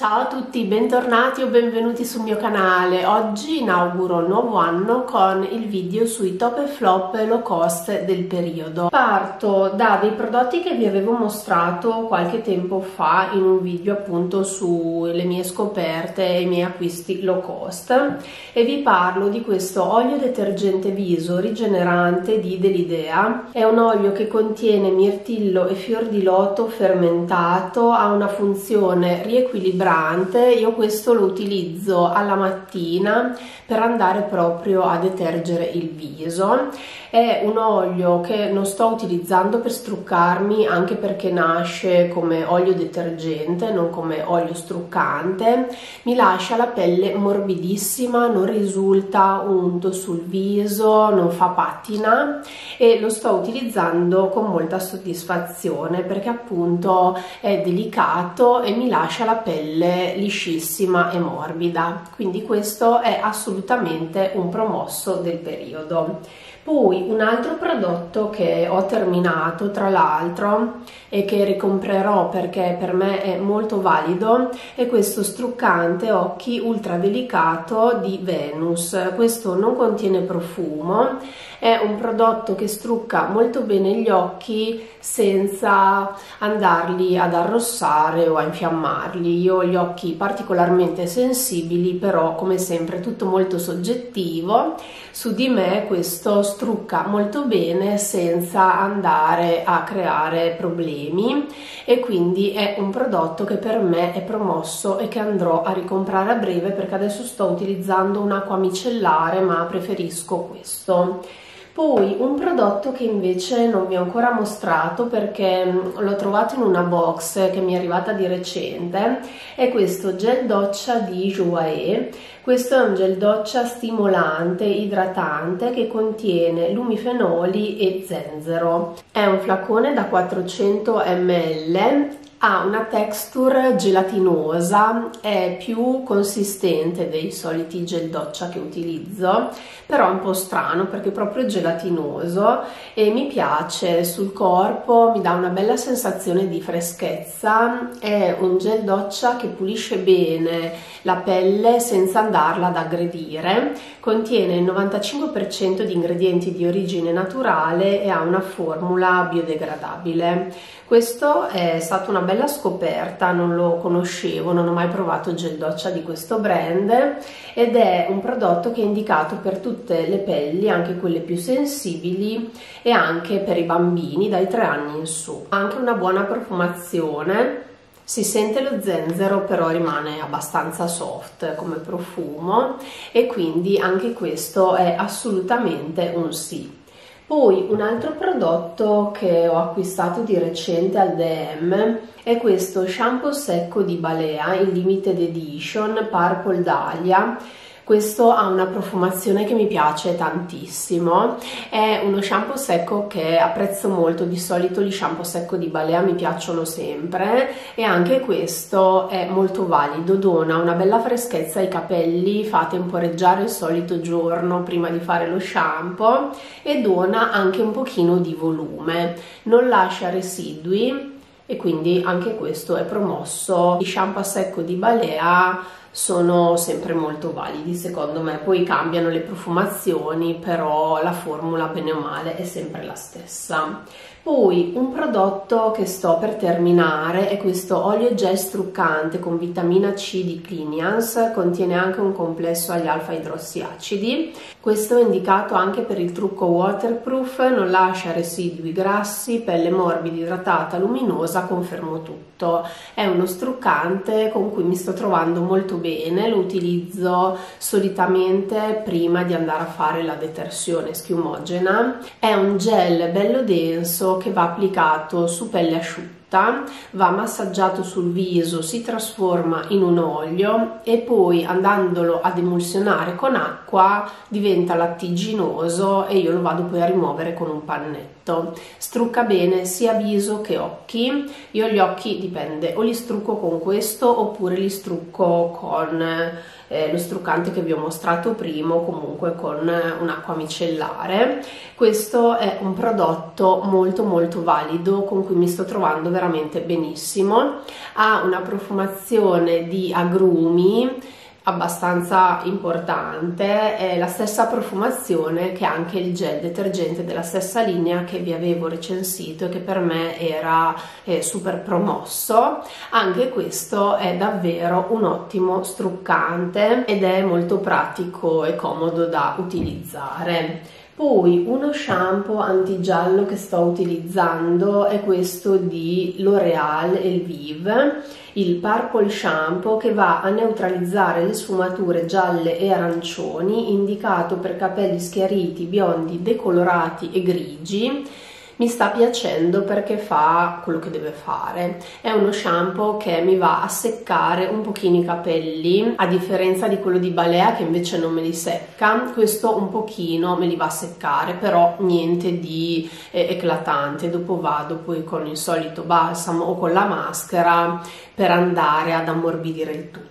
Ciao a tutti, bentornati o benvenuti sul mio canale. Oggi inauguro il nuovo anno con il video sui top e flop low cost del periodo. Parto da dei prodotti che vi avevo mostrato qualche tempo fa in un video appunto sulle mie scoperte e i miei acquisti low cost e vi parlo di questo olio detergente viso rigenerante di Delidea. È un olio che contiene mirtillo e fior di loto fermentato, ha una funzione riequilibrante. Io questo lo utilizzo alla mattina per andare proprio a detergere il viso. È un olio che non sto utilizzando per struccarmi, anche perché nasce come olio detergente, non come olio struccante. Mi lascia la pelle morbidissima, non risulta unto sul viso, non fa patina e lo sto utilizzando con molta soddisfazione perché appunto è delicato e mi lascia la pelle liscissima e morbida, quindi questo è assolutamente un promosso del periodo. Poi un altro prodotto che ho terminato tra l'altro e che ricomprerò perché per me è molto valido è questo struccante occhi ultra delicato di Venus. Questo non contiene profumo, è un prodotto che strucca molto bene gli occhi senza andarli ad arrossare o a infiammarli. Io ho gli occhi particolarmente sensibili, però come sempre tutto molto soggettivo. Su di me questo strucca molto bene senza andare a creare problemi e quindi è un prodotto che per me è promosso e che andrò a ricomprare a breve perché adesso sto utilizzando un'acqua micellare ma preferisco questo. Poi un prodotto che invece non vi ho ancora mostrato perché l'ho trovato in una box che mi è arrivata di recente è questo gel doccia di Jowaé. Questo è un gel doccia stimolante, idratante che contiene lumifenoli e zenzero. È un flacone da 400 ml. Ha una texture gelatinosa, è più consistente dei soliti gel doccia che utilizzo, però è un po' strano perché è proprio gelatinoso e mi piace sul corpo, mi dà una bella sensazione di freschezza. È un gel doccia che pulisce bene la pelle senza andarla ad aggredire, contiene il 95% di ingredienti di origine naturale e ha una formula biodegradabile. Questo è stata una bella scoperta, non lo conoscevo, non ho mai provato gel doccia di questo brand ed è un prodotto che è indicato per tutte le pelli, anche quelle più sensibili e anche per i bambini dai 3 anni in su. Ha anche una buona profumazione, si sente lo zenzero però rimane abbastanza soft come profumo e quindi anche questo è assolutamente un sì. Poi un altro prodotto che ho acquistato di recente al DM è questo shampoo secco di Balea in limited edition Purple Dahlia. Questo ha una profumazione che mi piace tantissimo, è uno shampoo secco che apprezzo molto, di solito gli shampoo secco di Balea mi piacciono sempre e anche questo è molto valido, dona una bella freschezza ai capelli, fa temporeggiare il solito giorno prima di fare lo shampoo e dona anche un pochino di volume, non lascia residui e quindi anche questo è promosso. Gli shampoo a secco di Balea sono sempre molto validi secondo me, poi cambiano le profumazioni però la formula bene o male è sempre la stessa. Poi un prodotto che sto per terminare è questo olio gel struccante con vitamina C di Clinians, contiene anche un complesso agli alfa idrossiacidi. Questo è indicato anche per il trucco waterproof, non lascia residui grassi, pelle morbida, idratata, luminosa, confermo tutto. È uno struccante con cui mi sto trovando molto bene, lo utilizzo solitamente prima di andare a fare la detersione schiumogena. È un gel bello denso che va applicato su pelle asciutta, va massaggiato sul viso, si trasforma in un olio e poi andandolo ad emulsionare con acqua diventa lattiginoso e io lo vado poi a rimuovere con un pannetto. perfetto, strucca bene sia viso che occhi. Io gli occhi dipende, o li strucco con questo oppure li strucco con lo struccante che vi ho mostrato prima, comunque con un'acqua micellare. Questo è un prodotto molto molto valido con cui mi sto trovando veramente benissimo. Ha una profumazione di agrumi abbastanza importante, è la stessa profumazione che anche il gel detergente della stessa linea che vi avevo recensito e che per me era super promosso. Anche questo è davvero un ottimo struccante ed è molto pratico e comodo da utilizzare. Poi uno shampoo antigiallo che sto utilizzando è questo di L'Oréal Elvive, il Purple Shampoo, che va a neutralizzare le sfumature gialle e arancioni, indicato per capelli schiariti, biondi, decolorati e grigi. Mi sta piacendo perché fa quello che deve fare. È uno shampoo che mi va a seccare un pochino i capelli, a differenza di quello di Balea che invece non me li secca. Questo un pochino me li va a seccare, però niente di eclatante. Dopo vado poi con il solito balsamo o con la maschera per andare ad ammorbidire il tutto.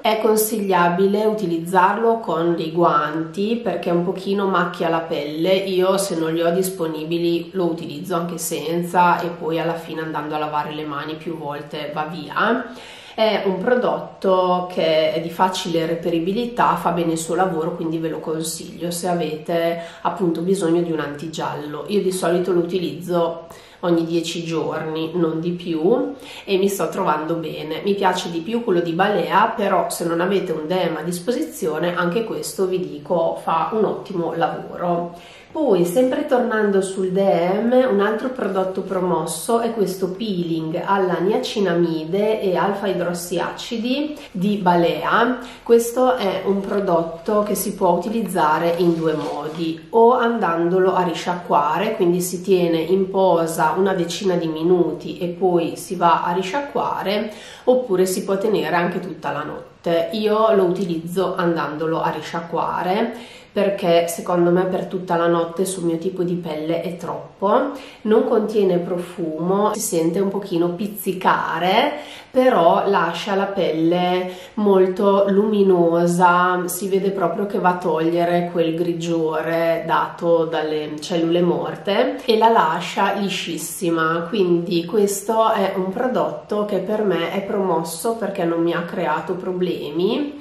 È consigliabile utilizzarlo con dei guanti perché un pochino macchia la pelle. Io, se non li ho disponibili, lo utilizzo anche senza e poi alla fine, andando a lavare le mani più volte, va via. È un prodotto che è di facile reperibilità, fa bene il suo lavoro, quindi ve lo consiglio se avete appunto bisogno di un antigiallo. Io di solito lo utilizzo ogni 10 giorni, non di più, e mi sto trovando bene. Mi piace di più quello di Balea, però se non avete un DEM a disposizione, anche questo, vi dico, fa un ottimo lavoro. Poi, sempre tornando sul DEM, un altro prodotto promosso è questo peeling alla niacinamide e alfa idrossi acidi di Balea. Questo è un prodotto che si può utilizzare in due modi, o andandolo a risciacquare, quindi si tiene in posa una decina di minuti e poi si va a risciacquare, oppure si può tenere anche tutta la notte. Io lo utilizzo andandolo a risciacquare perché secondo me per tutta la notte sul mio tipo di pelle è troppo. Non contiene profumo, si sente un pochino pizzicare, però lascia la pelle molto luminosa, si vede proprio che va a togliere quel grigiore dato dalle cellule morte e la lascia liscissima. Quindi questo è un prodotto che per me è promosso perché non mi ha creato problemi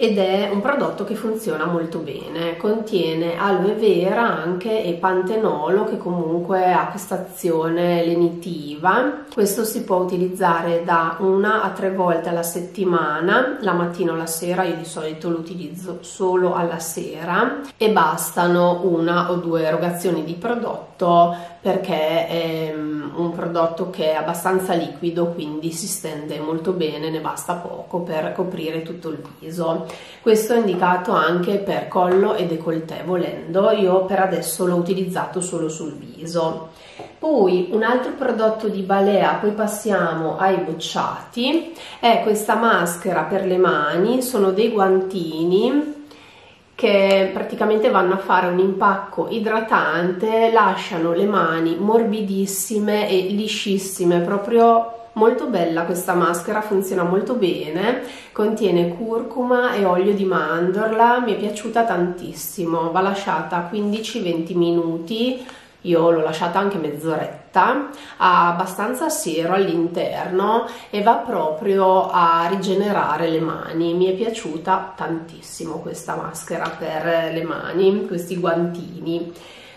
ed è un prodotto che funziona molto bene. Contiene aloe vera anche e pantenolo, che comunque ha quest'azione lenitiva. Questo si può utilizzare da 1 a 3 volte alla settimana, la mattina o la sera. Io di solito lo utilizzo solo alla sera e bastano 1 o 2 erogazioni di prodotto perché è un prodotto che è abbastanza liquido, quindi si stende molto bene, ne basta poco per coprire tutto il viso. Questo è indicato anche per collo e décolleté volendo, io per adesso l'ho utilizzato solo sul viso. Poi un altro prodotto di Balea, poi passiamo ai bocciati, è questa maschera per le mani, sono dei guantini che praticamente vanno a fare un impacco idratante, lasciano le mani morbidissime e liscissime, proprio molto bella questa maschera, funziona molto bene, contiene curcuma e olio di mandorla, mi è piaciuta tantissimo, va lasciata 15-20 minuti, io l'ho lasciata anche mezz'oretta, ha abbastanza sero all'interno e va proprio a rigenerare le mani. Mi è piaciuta tantissimo questa maschera per le mani, questi guantini.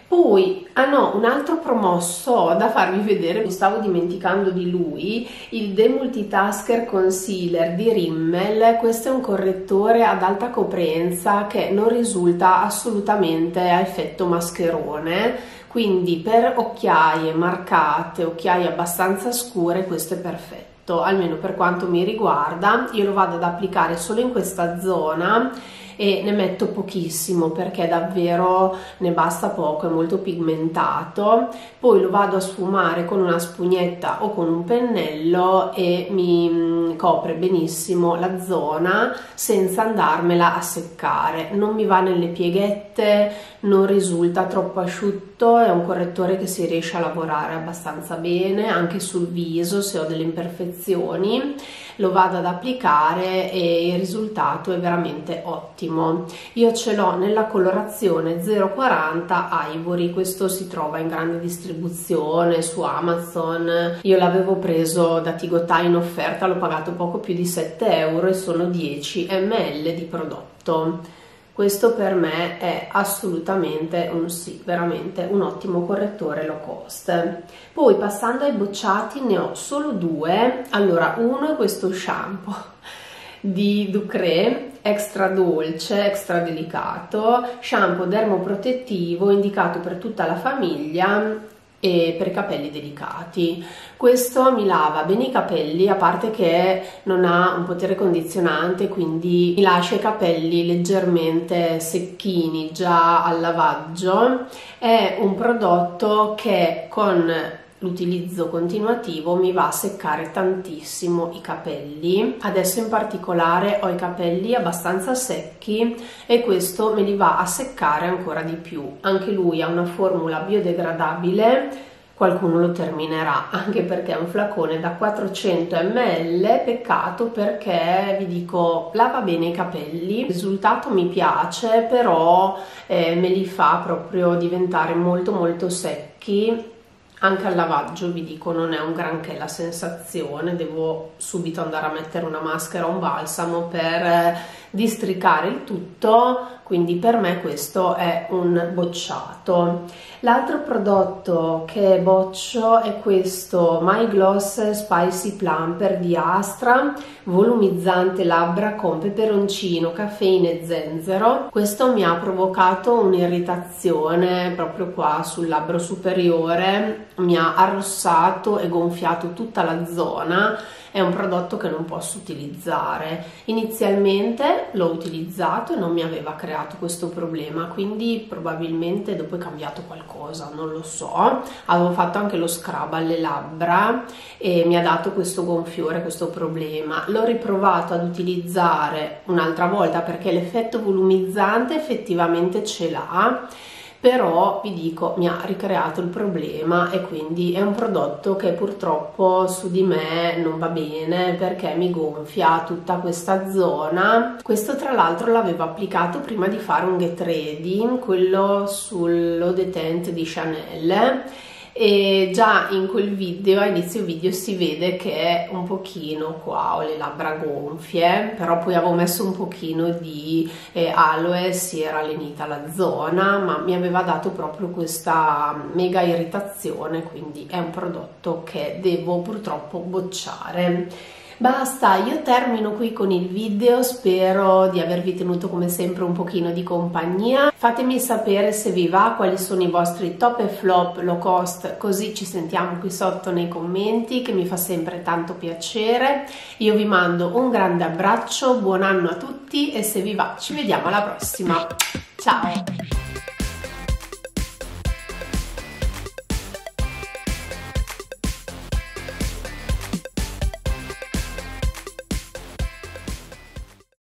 Poi, un altro promosso da farvi vedere, mi stavo dimenticando di lui, il The Multi Tasker Concealer di Rimmel. Questo è un correttore ad alta coprenza che non risulta assolutamente a effetto mascherone, quindi per occhiaie marcate, occhiaie abbastanza scure, questo è perfetto, almeno per quanto mi riguarda. Io lo vado ad applicare solo in questa zona e ne metto pochissimo perché davvero ne basta poco, è molto pigmentato. Poi lo vado a sfumare con una spugnetta o con un pennello e mi copre benissimo la zona senza andarmela a seccare, non mi va nelle pieghette, non risulta troppo asciutto, è un correttore che si riesce a lavorare abbastanza bene anche sul viso se ho delle imperfezioni. Lo vado ad applicare e il risultato è veramente ottimo. Io ce l'ho nella colorazione 040 Ivory, questo si trova in grande distribuzione su Amazon, io l'avevo preso da Tigotà in offerta, l'ho pagato poco più di 7 euro e sono 10 ml di prodotto. Questo per me è assolutamente un sì, veramente un ottimo correttore low cost. Poi passando ai bocciati ne ho solo due. Allora, uno è questo shampoo di Ducray, extra dolce, extra delicato, shampoo dermoprotettivo indicato per tutta la famiglia e per i capelli delicati. Questo mi lava bene i capelli, a parte che non ha un potere condizionante, quindi mi lascia i capelli leggermente secchini già al lavaggio. È un prodotto che con l'utilizzo continuativo mi va a seccare tantissimo i capelli. Adesso in particolare ho i capelli abbastanza secchi e questo me li va a seccare ancora di più. Anche lui ha una formula biodegradabile, qualcuno lo terminerà anche perché è un flacone da 400 ml, peccato perché vi dico lava bene i capelli, il risultato mi piace, però me li fa proprio diventare molto molto secchi. Anche al lavaggio vi dico non è un granché la sensazione, devo subito andare a mettere una maschera o un balsamo per districare il tutto, quindi per me questo è un bocciato. L'altro prodotto che boccio è questo My Gloss Spicy Plumper di Astra, volumizzante labbra con peperoncino, caffeina e zenzero. Questo mi ha provocato un'irritazione proprio qua sul labbro superiore, mi ha arrossato e gonfiato tutta la zona, è un prodotto che non posso utilizzare. Inizialmente l'ho utilizzato e non mi aveva creato questo problema, quindi probabilmente dopo è cambiato qualcosa, non lo so. Avevo fatto anche lo scrub alle labbra e mi ha dato questo gonfiore, questo problema. L'ho riprovato ad utilizzare un'altra volta perché l'effetto volumizzante effettivamente ce l'ha, però vi dico mi ha ricreato il problema e quindi è un prodotto che purtroppo su di me non va bene perché mi gonfia tutta questa zona. Questo tra l'altro l'avevo applicato prima di fare un get ready, quello sullo detent di Chanel, e già in quel video, a inizio video, si vede che un pochino qua ho le labbra gonfie, però poi avevo messo un pochino di aloe, si era lenita la zona, ma mi aveva dato proprio questa mega irritazione, quindi è un prodotto che devo purtroppo bocciare. Basta, io termino qui con il video, spero di avervi tenuto come sempre un pochino di compagnia. Fatemi sapere se vi va, quali sono i vostri top e flop low cost, così ci sentiamo qui sotto nei commenti, che mi fa sempre tanto piacere. Io vi mando un grande abbraccio, buon anno a tutti e se vi va ci vediamo alla prossima. Ciao!